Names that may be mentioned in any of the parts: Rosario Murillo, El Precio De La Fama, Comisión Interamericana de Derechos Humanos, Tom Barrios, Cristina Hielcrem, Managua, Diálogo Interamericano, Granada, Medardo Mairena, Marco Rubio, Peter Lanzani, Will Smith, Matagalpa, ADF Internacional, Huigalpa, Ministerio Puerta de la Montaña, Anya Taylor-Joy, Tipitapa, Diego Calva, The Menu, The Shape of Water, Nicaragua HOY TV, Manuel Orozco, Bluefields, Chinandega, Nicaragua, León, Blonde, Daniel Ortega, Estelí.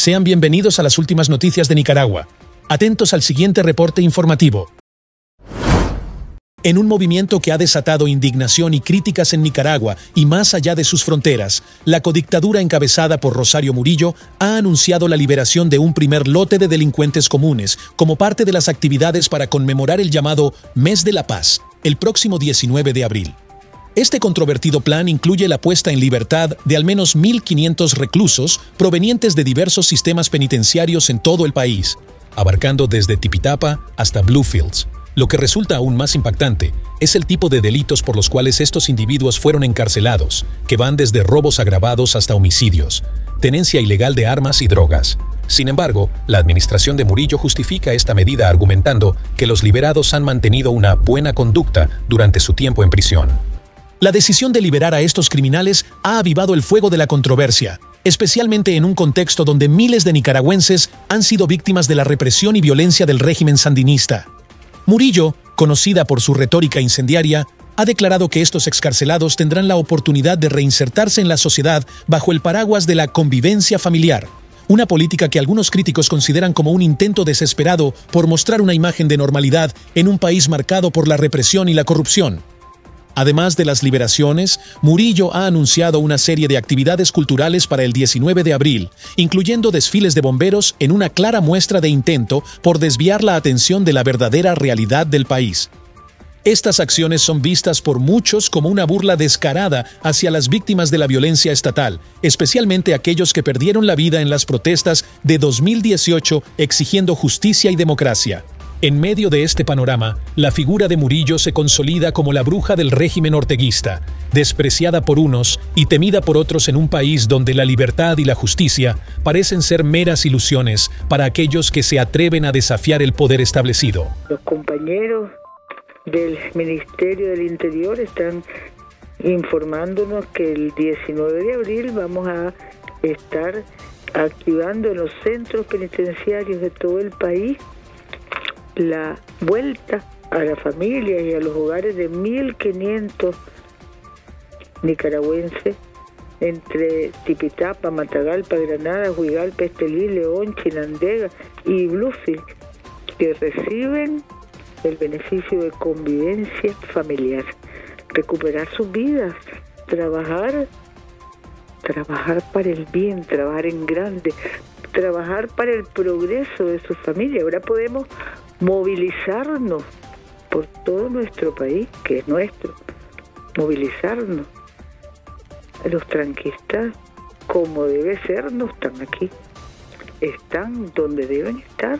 Sean bienvenidos a las últimas noticias de Nicaragua. Atentos al siguiente reporte informativo. En un movimiento que ha desatado indignación y críticas en Nicaragua y más allá de sus fronteras, la codictadura encabezada por Rosario Murillo ha anunciado la liberación de un primer lote de delincuentes comunes como parte de las actividades para conmemorar el llamado Mes de la Paz, el próximo 19 de abril. Este controvertido plan incluye la puesta en libertad de al menos 1.500 reclusos provenientes de diversos sistemas penitenciarios en todo el país, abarcando desde Tipitapa hasta Bluefields. Lo que resulta aún más impactante es el tipo de delitos por los cuales estos individuos fueron encarcelados, que van desde robos agravados hasta homicidios, tenencia ilegal de armas y drogas. Sin embargo, la administración de Murillo justifica esta medida argumentando que los liberados han mantenido una buena conducta durante su tiempo en prisión. La decisión de liberar a estos criminales ha avivado el fuego de la controversia, especialmente en un contexto donde miles de nicaragüenses han sido víctimas de la represión y violencia del régimen sandinista. Murillo, conocida por su retórica incendiaria, ha declarado que estos excarcelados tendrán la oportunidad de reinsertarse en la sociedad bajo el paraguas de la convivencia familiar, una política que algunos críticos consideran como un intento desesperado por mostrar una imagen de normalidad en un país marcado por la represión y la corrupción. Además de las liberaciones, Murillo ha anunciado una serie de actividades culturales para el 19 de abril, incluyendo desfiles de bomberos en una clara muestra de intento por desviar la atención de la verdadera realidad del país. Estas acciones son vistas por muchos como una burla descarada hacia las víctimas de la violencia estatal, especialmente aquellos que perdieron la vida en las protestas de 2018 exigiendo justicia y democracia. En medio de este panorama, la figura de Murillo se consolida como la bruja del régimen orteguista, despreciada por unos y temida por otros en un país donde la libertad y la justicia parecen ser meras ilusiones para aquellos que se atreven a desafiar el poder establecido. Los compañeros del Ministerio del Interior están informándonos que el 19 de abril vamos a estar activando en los centros penitenciarios de todo el país la vuelta a la familia y a los hogares de 1.500 nicaragüenses entre Tipitapa, Matagalpa, Granada, Huigalpa, Estelí, León, Chinandega y Bluefields, que reciben el beneficio de convivencia familiar, recuperar sus vidas, trabajar para el bien, trabajar en grande, trabajar para el progreso de su familia. Ahora podemos movilizarnos por todo nuestro país, que es nuestro, movilizarnos. Los tranquistas, como debe ser, no están aquí, están donde deben estar.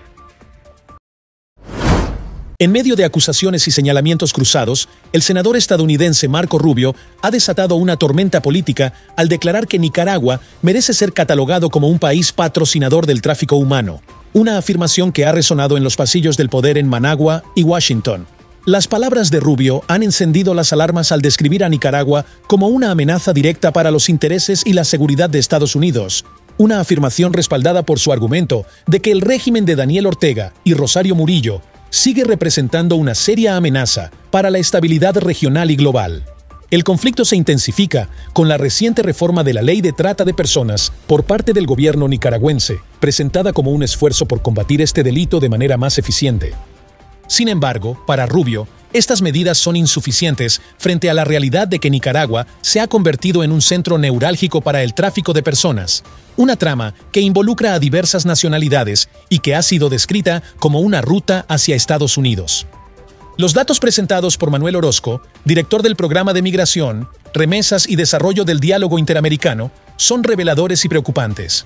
En medio de acusaciones y señalamientos cruzados, el senador estadounidense Marco Rubio ha desatado una tormenta política al declarar que Nicaragua merece ser catalogado como un país patrocinador del tráfico humano, una afirmación que ha resonado en los pasillos del poder en Managua y Washington. Las palabras de Rubio han encendido las alarmas al describir a Nicaragua como una amenaza directa para los intereses y la seguridad de Estados Unidos, una afirmación respaldada por su argumento de que el régimen de Daniel Ortega y Rosario Murillo sigue representando una seria amenaza para la estabilidad regional y global. El conflicto se intensifica con la reciente reforma de la Ley de Trata de Personas por parte del gobierno nicaragüense, presentada como un esfuerzo por combatir este delito de manera más eficiente. Sin embargo, para Rubio, estas medidas son insuficientes frente a la realidad de que Nicaragua se ha convertido en un centro neurálgico para el tráfico de personas, una trama que involucra a diversas nacionalidades y que ha sido descrita como una ruta hacia Estados Unidos. Los datos presentados por Manuel Orozco, director del Programa de Migración, Remesas y Desarrollo del Diálogo Interamericano, son reveladores y preocupantes.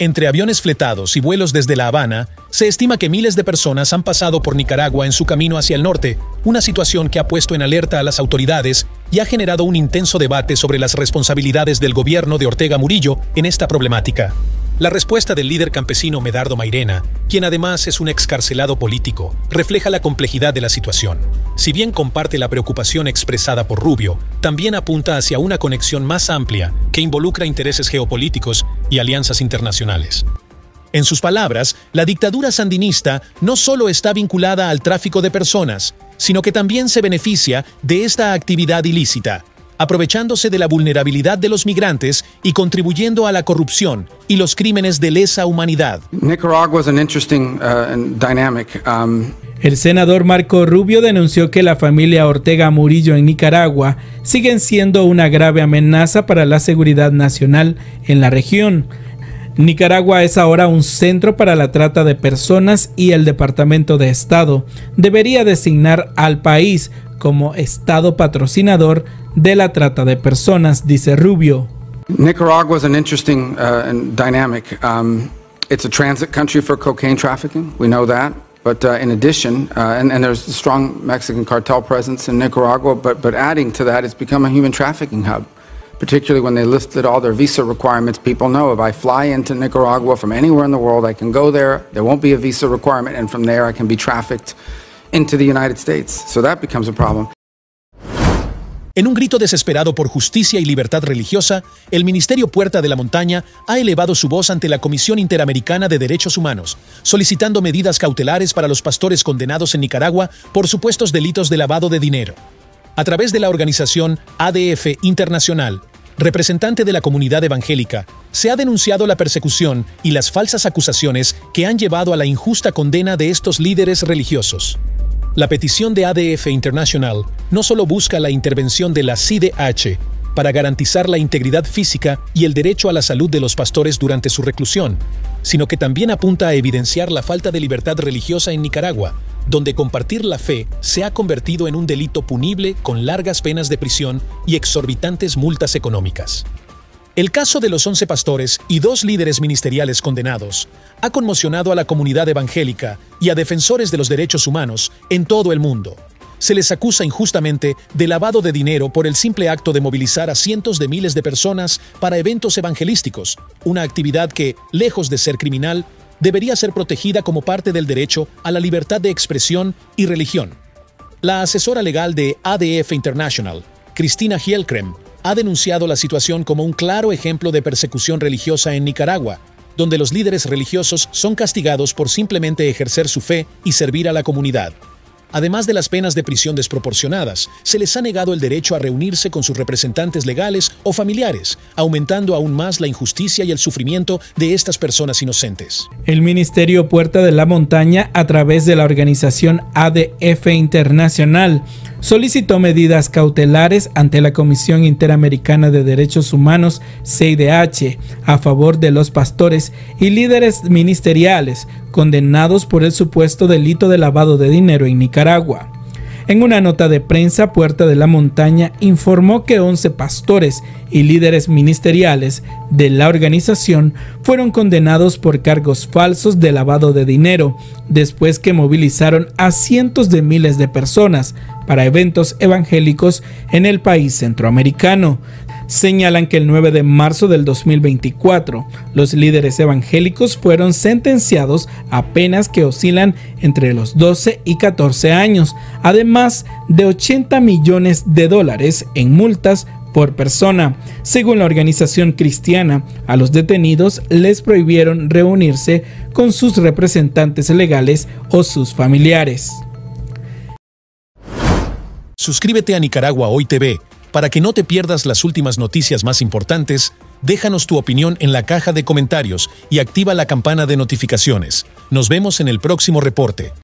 Entre aviones fletados y vuelos desde La Habana, se estima que miles de personas han pasado por Nicaragua en su camino hacia el norte, una situación que ha puesto en alerta a las autoridades y ha generado un intenso debate sobre las responsabilidades del gobierno de Ortega Murillo en esta problemática. La respuesta del líder campesino Medardo Mairena, quien además es un excarcelado político, refleja la complejidad de la situación. Si bien comparte la preocupación expresada por Rubio, también apunta hacia una conexión más amplia que involucra intereses geopolíticos y alianzas internacionales. En sus palabras, la dictadura sandinista no solo está vinculada al tráfico de personas, sino que también se beneficia de esta actividad ilícita, aprovechándose de la vulnerabilidad de los migrantes y contribuyendo a la corrupción y los crímenes de lesa humanidad. Nicaragua es un interesting dynamic. El senador Marco Rubio denunció que la familia Ortega Murillo en Nicaragua siguen siendo una grave amenaza para la seguridad nacional en la región. Nicaragua es ahora un centro para la trata de personas y el Departamento de Estado debería designar al país como Estado patrocinador de la trata de personas, dice Rubio. Nicaragua es un interesting dynamic. It's a transit country for cocaine trafficking. We know that. But in addition, and there's a strong Mexican cartel presence in Nicaragua, but adding to that, it's become a human trafficking hub, particularly when they lifted all their visa requirements. People know if I fly into Nicaragua from anywhere in the world, I can go there, there won't be a visa requirement, and from there I can be trafficked into the United States. So that becomes a problem. En un grito desesperado por justicia y libertad religiosa, el Ministerio Puerta de la Montaña ha elevado su voz ante la Comisión Interamericana de Derechos Humanos, solicitando medidas cautelares para los pastores condenados en Nicaragua por supuestos delitos de lavado de dinero. A través de la organización ADF Internacional, representante de la comunidad evangélica, se ha denunciado la persecución y las falsas acusaciones que han llevado a la injusta condena de estos líderes religiosos. La petición de ADF International no solo busca la intervención de la CIDH para garantizar la integridad física y el derecho a la salud de los pastores durante su reclusión, sino que también apunta a evidenciar la falta de libertad religiosa en Nicaragua, donde compartir la fe se ha convertido en un delito punible con largas penas de prisión y exorbitantes multas económicas. El caso de los 11 pastores y 2 líderes ministeriales condenados ha conmocionado a la comunidad evangélica y a defensores de los derechos humanos en todo el mundo. Se les acusa injustamente de lavado de dinero por el simple acto de movilizar a cientos de miles de personas para eventos evangelísticos, una actividad que, lejos de ser criminal, debería ser protegida como parte del derecho a la libertad de expresión y religión. La asesora legal de ADF International, Cristina Hielcrem, ha denunciado la situación como un claro ejemplo de persecución religiosa en Nicaragua, donde los líderes religiosos son castigados por simplemente ejercer su fe y servir a la comunidad. Además de las penas de prisión desproporcionadas, se les ha negado el derecho a reunirse con sus representantes legales o familiares, aumentando aún más la injusticia y el sufrimiento de estas personas inocentes. El Ministerio Puerta de la Montaña, a través de la organización ADF Internacional, solicitó medidas cautelares ante la Comisión Interamericana de Derechos Humanos, CIDH, a favor de los pastores y líderes ministeriales condenados por el supuesto delito de lavado de dinero en Nicaragua. En una nota de prensa, Puerta de la Montaña informó que 11 pastores y líderes ministeriales de la organización fueron condenados por cargos falsos de lavado de dinero, después que movilizaron a cientos de miles de personas para eventos evangélicos en el país centroamericano. Señalan que el 9 de marzo del 2024, los líderes evangélicos fueron sentenciados a penas que oscilan entre los 12 y 14 años, además de $80 millones en multas por persona. Según la organización cristiana, a los detenidos les prohibieron reunirse con sus representantes legales o sus familiares. Suscríbete a Nicaragua Hoy TV para que no te pierdas las últimas noticias más importantes. Déjanos tu opinión en la caja de comentarios y activa la campana de notificaciones. Nos vemos en el próximo reporte.